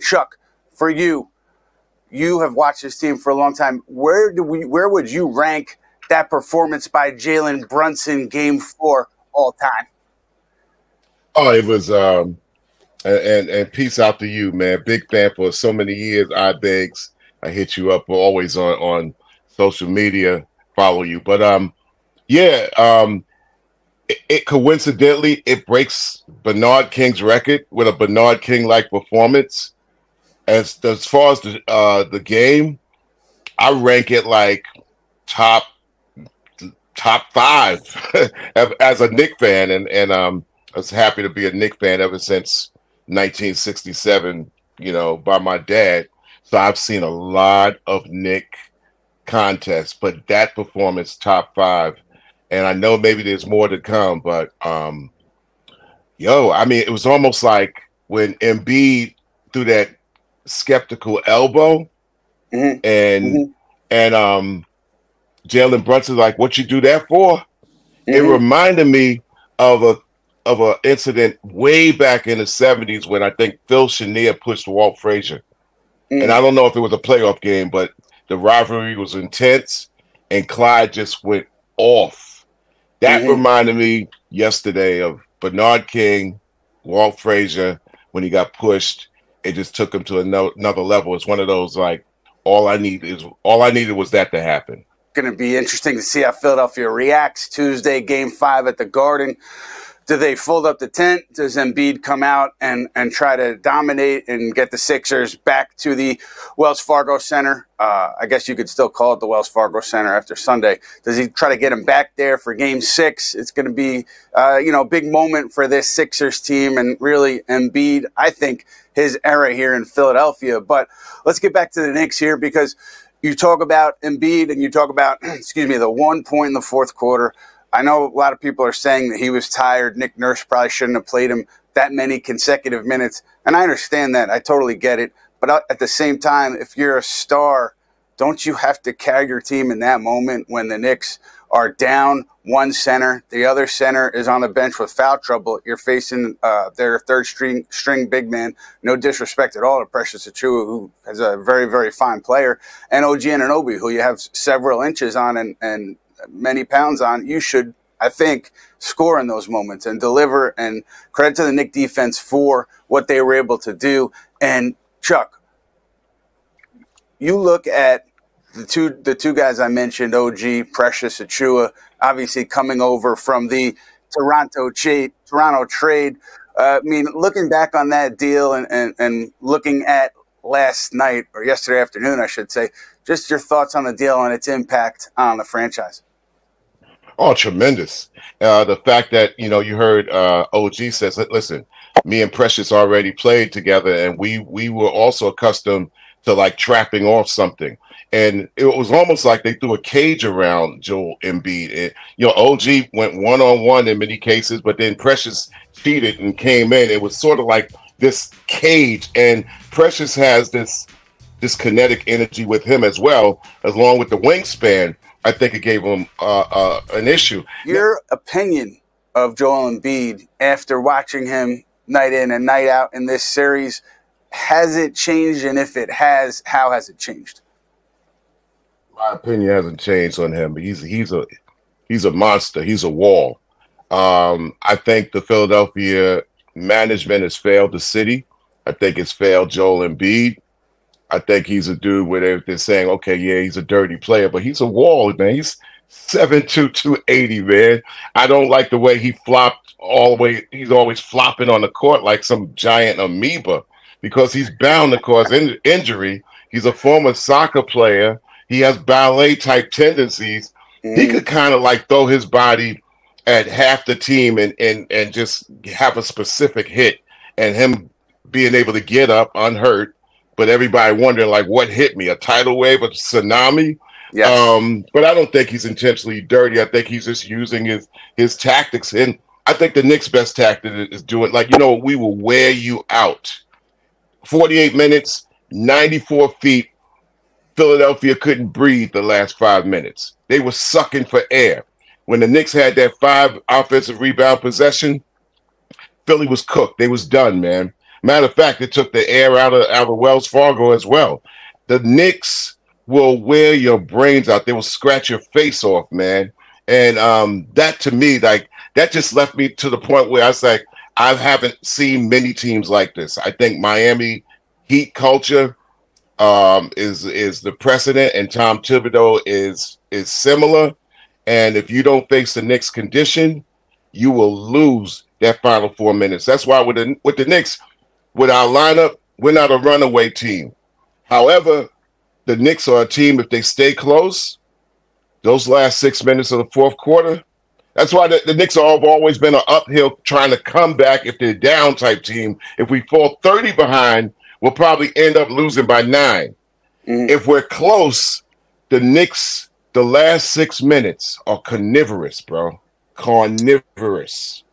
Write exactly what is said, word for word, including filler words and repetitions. Chuck, for you, you have watched this team for a long time. Where do we? Where would you rank that performance by Jalen Brunson game four all time? Oh, it was. Um, and and peace out to you, man. Big fan for so many years. I begs. I hit you up always on on social media. Follow you, but um, yeah. Um, it, it coincidentally it breaks Bernard King's record with a Bernard King like performance. As as far as the uh, the game, I rank it like top top five as a Knicks fan, and and um, I was happy to be a Knicks fan ever since nineteen sixty-seven. You know, by my dad, so I've seen a lot of Knicks contests, but that performance top five, and I know maybe there's more to come, but um, yo, I mean, it was almost like when Embiid threw that skeptical elbow, mm-hmm. and mm-hmm. and um Jalen Brunson, like, what you do that for? Mm-hmm. It reminded me of a of an incident way back in the seventies when I think Phil Chenier pushed Walt Frazier. Mm-hmm. And I don't know if it was a playoff game, but the rivalry was intense and Clyde just went off. That mm-hmm. reminded me yesterday of Bernard King, Walt Frazier, when he got pushed. It just took him to another level. It's one of those, like, all I need is all I needed was that to happen. Going to be interesting to see how Philadelphia reacts Tuesday, Game Five at the Garden. Do they fold up the tent? Does Embiid come out and and try to dominate and get the Sixers back to the Wells Fargo Center? Uh, I guess you could still call it the Wells Fargo Center after Sunday. Does he try to get him back there for Game Six? It's going to be uh, you know, a big moment for this Sixers team, and really Embiid, I think, his era here in Philadelphia. But let's get back to the Knicks here, because you talk about Embiid and you talk about, excuse me, the one point in the fourth quarter. I know a lot of people are saying that he was tired. Nick Nurse probably shouldn't have played him that many consecutive minutes. And I understand that. I totally get it. But at the same time, if you're a star, don't you have to carry your team in that moment when the Knicks are down one center, the other center is on the bench with foul trouble? You're facing uh, their third string string big man. No disrespect at all to Precious Achiuwa, who is a very, very fine player, and O G Anunoby, who you have several inches on and, and many pounds on. You should, I think, score in those moments and deliver, and credit to the Knicks defense for what they were able to do. And Chuck, you look at The two, the two guys I mentioned, O G, Precious Achiuwa, obviously coming over from the Toronto trade. Toronto trade. Uh, I mean, looking back on that deal and, and, and looking at last night, or yesterday afternoon, I should say, just your thoughts on the deal and its impact on the franchise. Oh, tremendous. Uh, the fact that, you know, you heard uh, O G says, listen, me and Precious already played together, and we, we were also accustomed to, like, trapping off something. And it was almost like they threw a cage around Joel Embiid. It, you know, O G went one-on-one in many cases, but then Precious cheated and came in. It was sort of like this cage, and Precious has this, this kinetic energy with him as well, along with the wingspan. I think it gave him uh, uh, an issue. Your opinion of Joel Embiid after watching him night in and night out in this series, has it changed? And if it has, how has it changed? My opinion hasn't changed on him. He's he's a he's a monster. He's a wall. Um, I think the Philadelphia management has failed the city. I think it's failed Joel Embiid. I think he's a dude where they're saying, okay, yeah, he's a dirty player, but he's a wall, man. He's seven two, two eighty, man. I don't like the way he flopped all the way. He's always flopping on the court like some giant amoeba, because he's bound to cause in injury. He's a former soccer player. He has ballet-type tendencies. Mm. He could kind of, like, throw his body at half the team and, and, and just have a specific hit, and him being able to get up unhurt, but everybody wondering, like, what hit me, a tidal wave, a tsunami? Yes. Um, but I don't think he's intentionally dirty. I think he's just using his, his tactics. And I think the Knicks' best tactic is doing, like, you know, we will wear you out. forty-eight minutes, ninety-four feet. Philadelphia couldn't breathe the last five minutes. They were sucking for air. When the Knicks had that five offensive rebound possession, Philly was cooked. They was done, man. I Matter of fact, it took the air out of, out of Wells Fargo as well. The Knicks will wear your brains out. They will scratch your face off, man. And um, that to me, like, that just left me to the point where I was like, I haven't seen many teams like this. I think Miami Heat culture um, is is the precedent, and Tom Thibodeau is is similar. And if you don't face the Knicks' condition, you will lose that final four minutes. That's why with the, with the Knicks, with our lineup, we're not a runaway team. However, the Knicks are a team, if they stay close, those last six minutes of the fourth quarter, that's why the, the Knicks have always been an uphill trying to come back if they're down type team. If we fall thirty behind, we'll probably end up losing by nine. Mm-hmm. If we're close, the Knicks, the last six minutes are carnivorous, bro. Carnivorous.